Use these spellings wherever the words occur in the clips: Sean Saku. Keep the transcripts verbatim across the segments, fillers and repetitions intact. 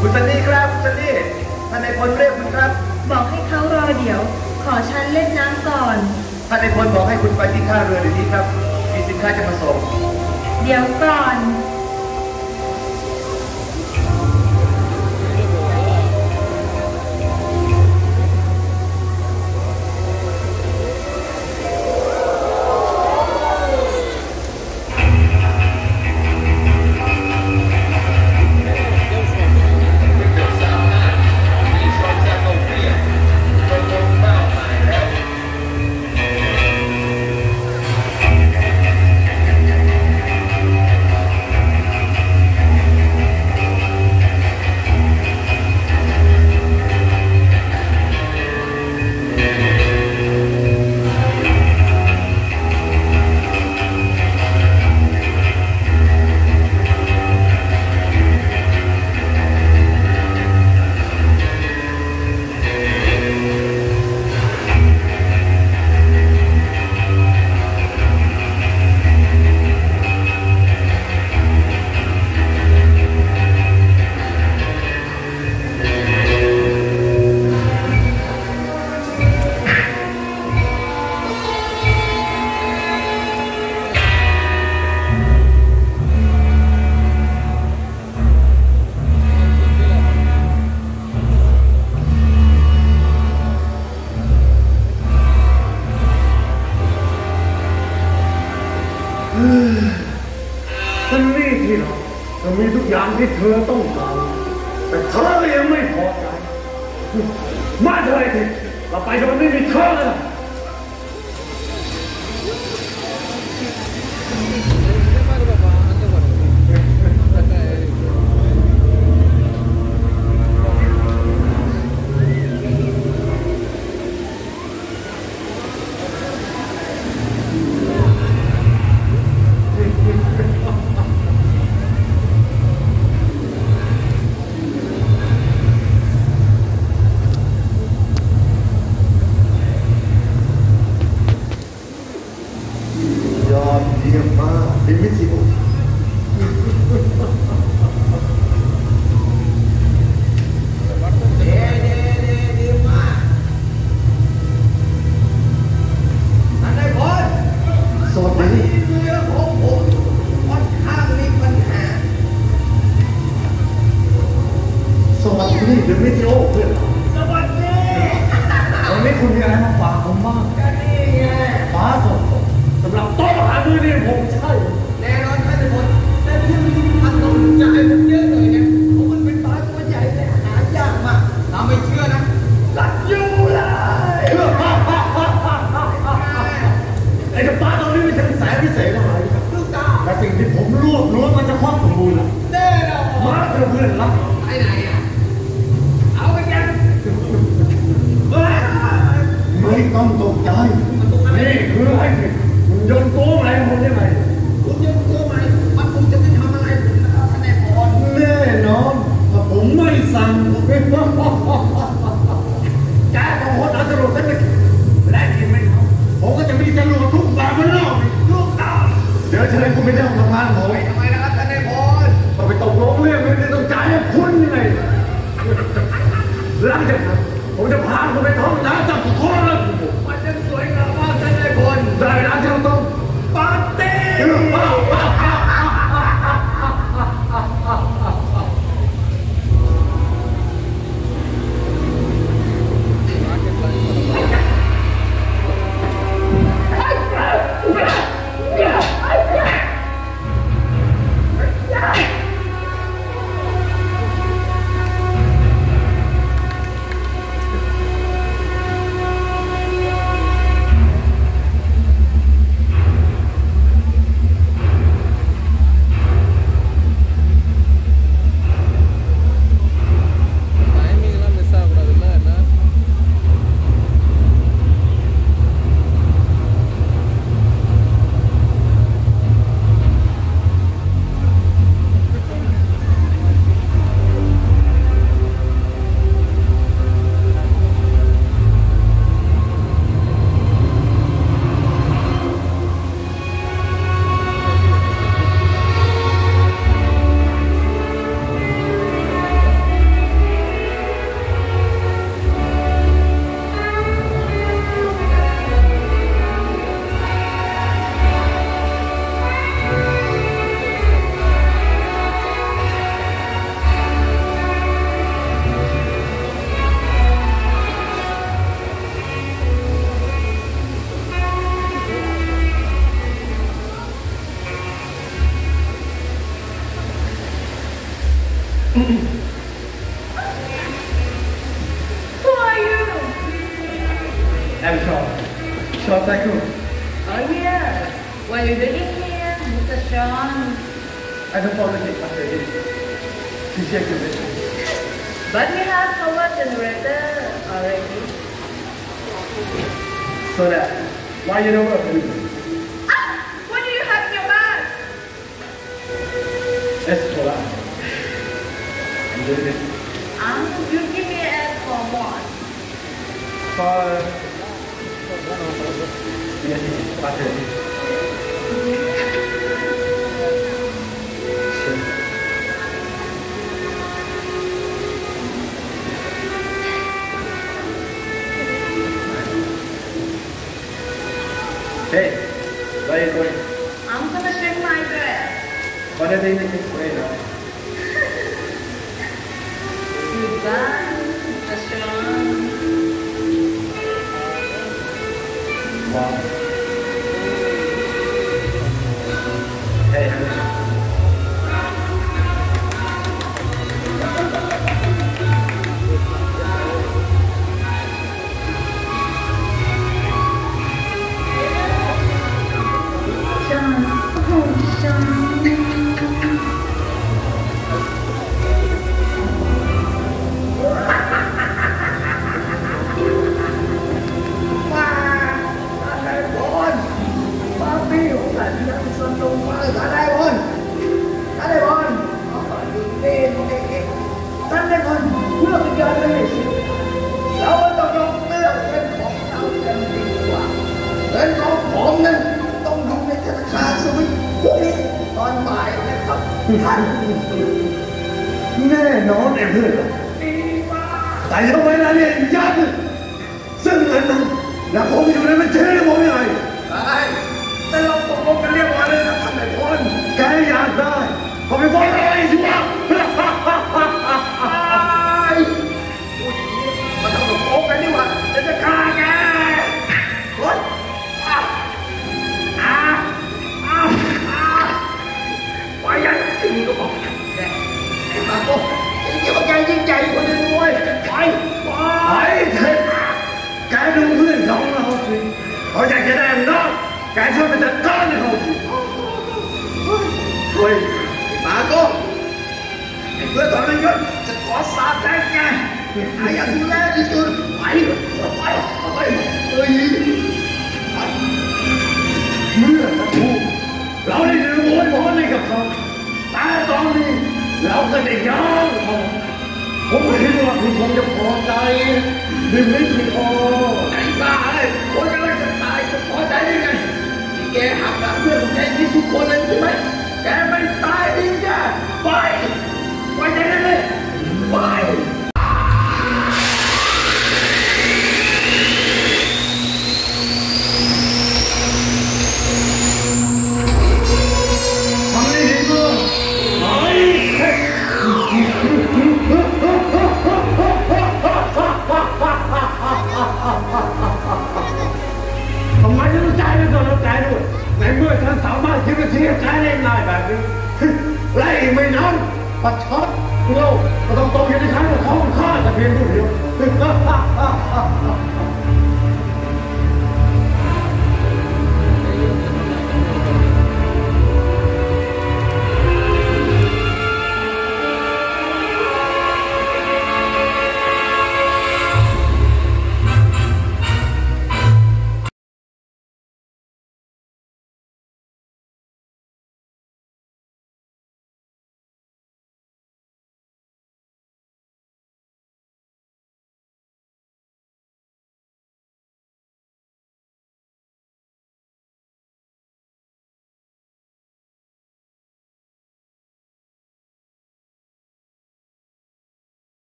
คุณซันนี่ครับคุณซันนี่ท่านนายพลเรียกคุณครับบอกให้เขารอเดี๋ยวขอฉันเล่นน้ำก่อนท่านนายพลบอกให้คุณไปที่ท่าเรือเดี๋ยวนี้ครับมีสินค้าจะมาส่งเดี๋ยวก่อน Who are you? I'm Sean. Sean Saku. Oh yeah. What are you doing here, Mister Sean? I don't want to take my credit. She's here to visit. But we have power generator already. So that, why you don't work with me? Let's go out. I'm doing this. Um, you give me a for what? For... Yes, butter. Sure. Hey, where are you going? I'm gonna shake my dress. What are they making for you now? Goodbye, Mister Sean. Wow. Hey, Sean. Oh, Sean.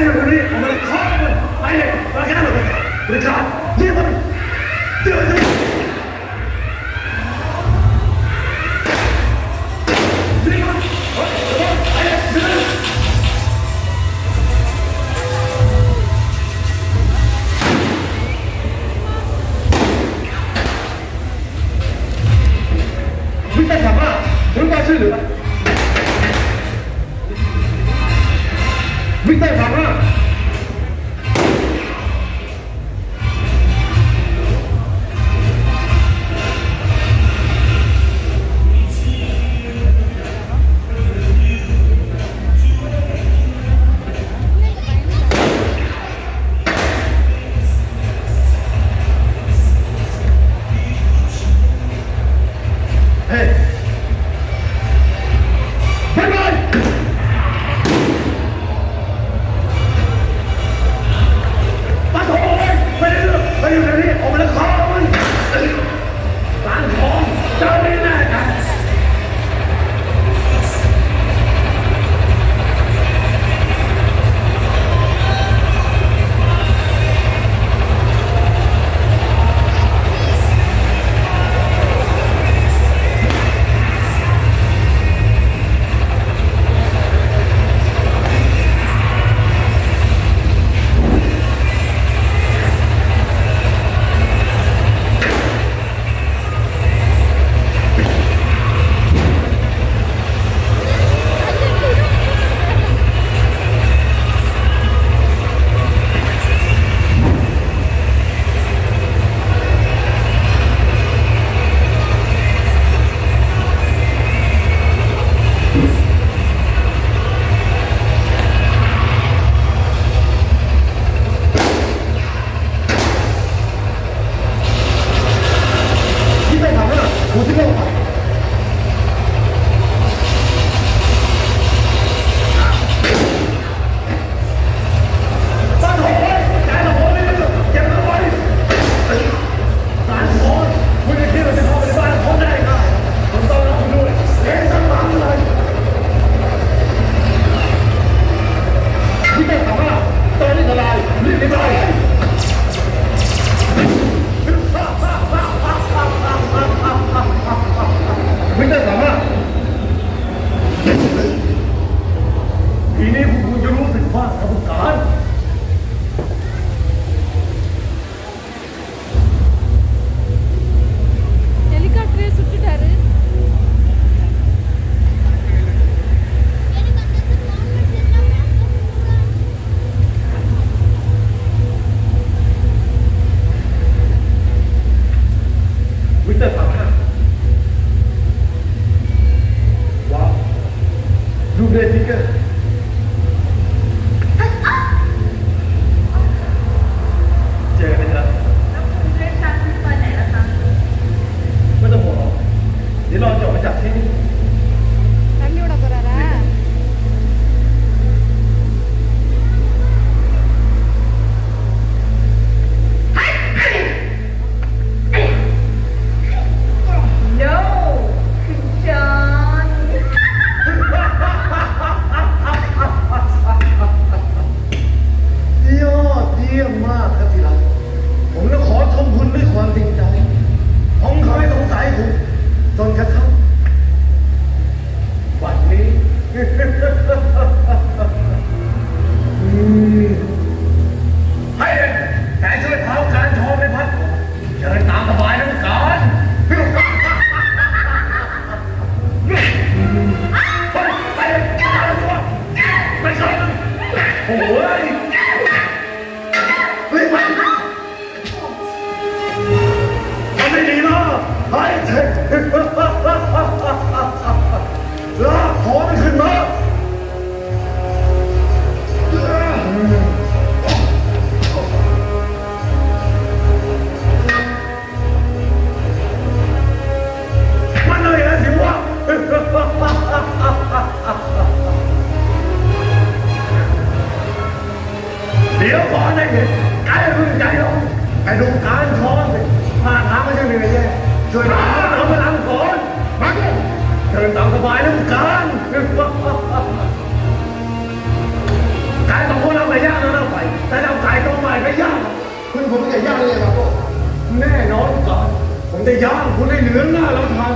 ให้เราคนนี้ผมจะเคาะมันไปเลยมาแค่เราเลยบริการเยี่ยมเลยเดือดไ ายตรงคนเราไปย่างแล้วเราไปแต่เราขายตรงใหม่ไม่ย่างคุณผมไม่จะย่างเลยครับพ่อแน่นอนก่อนผมจะย่างคุณให้เหลืองหน้าเราทาน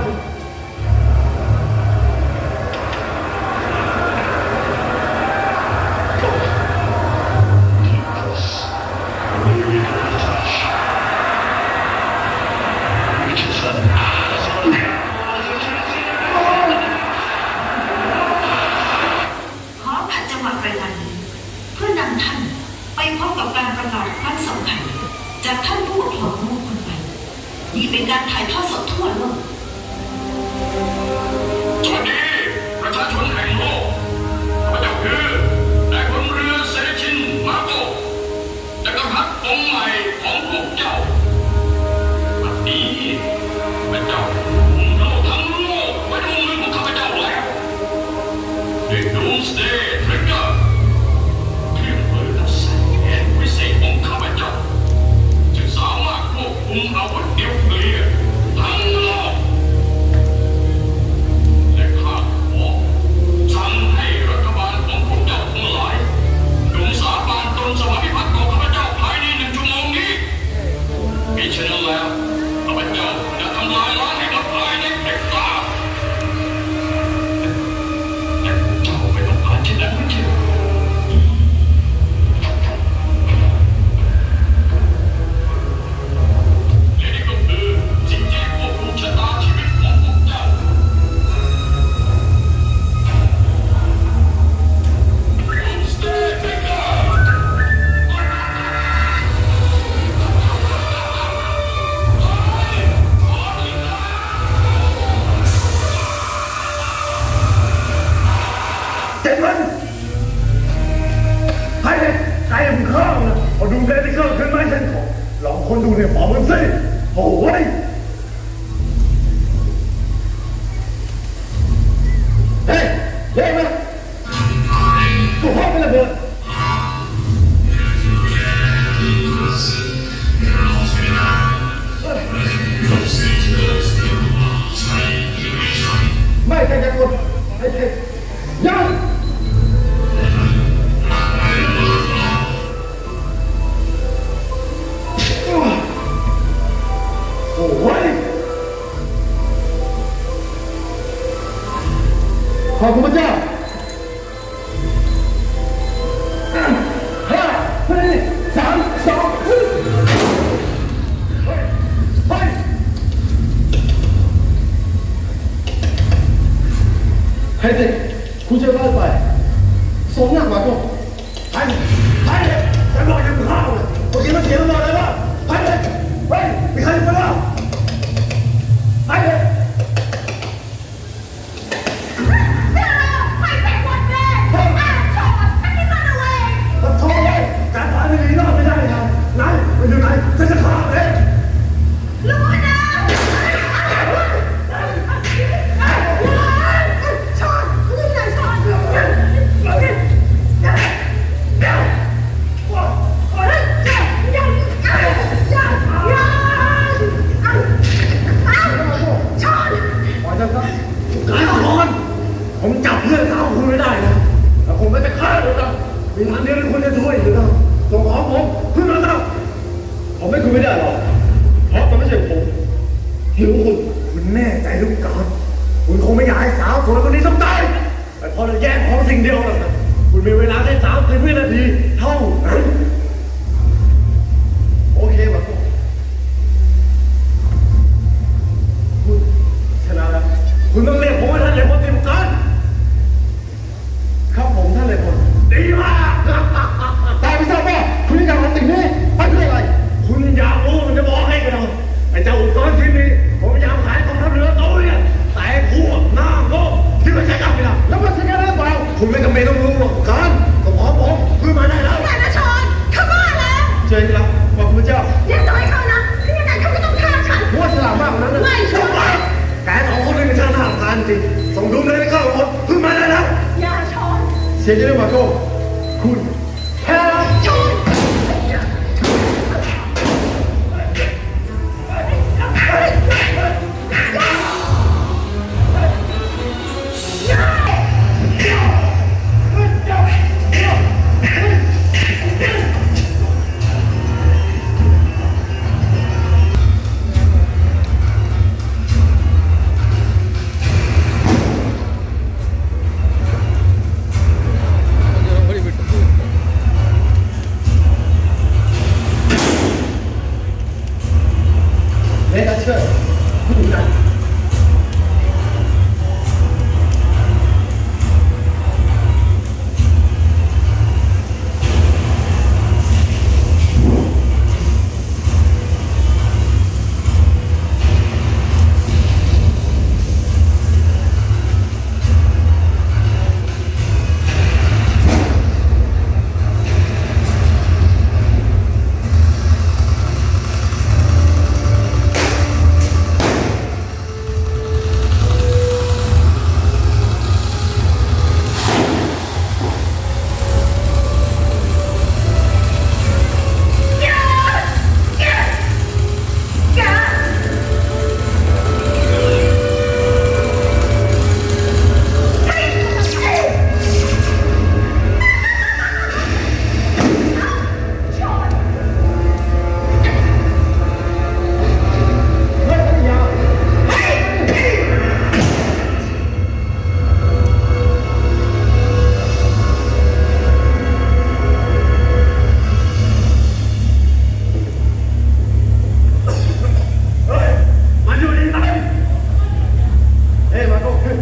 我都去，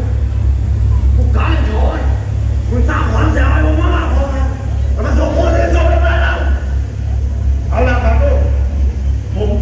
我搞你台，我揸橫成係我媽媽講嘅，係咪做我哋做嘅咩啦？好啦，大哥，我。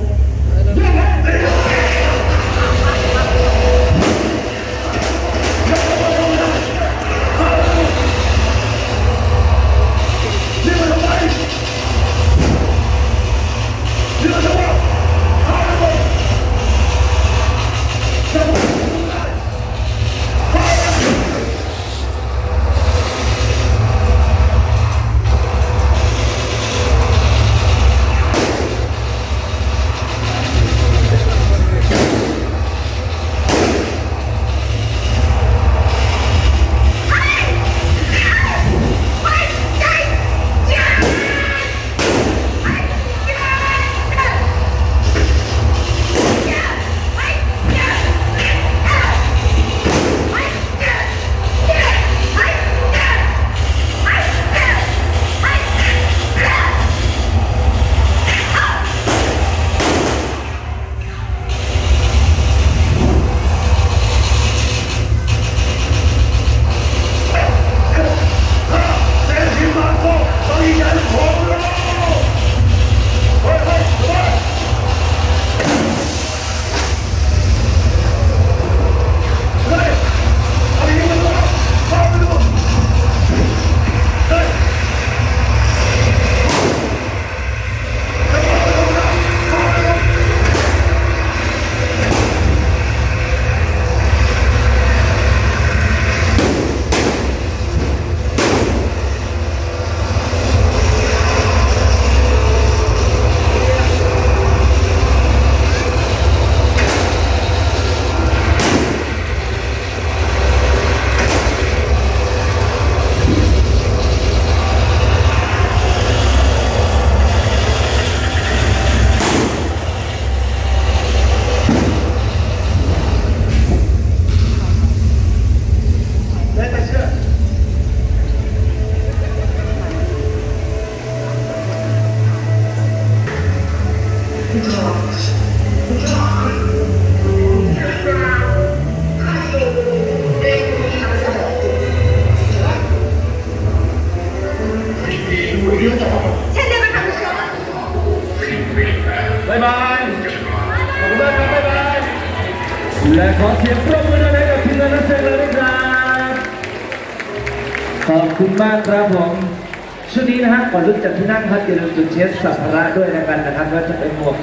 ขอบคุณมากครับผมชุดนี้นะฮะก่อนลุกจากที่นั่งครับอย่าลืมจุดเช็ดสัมภาระด้วยนะครับนะครับว่าจะเป็นหมวก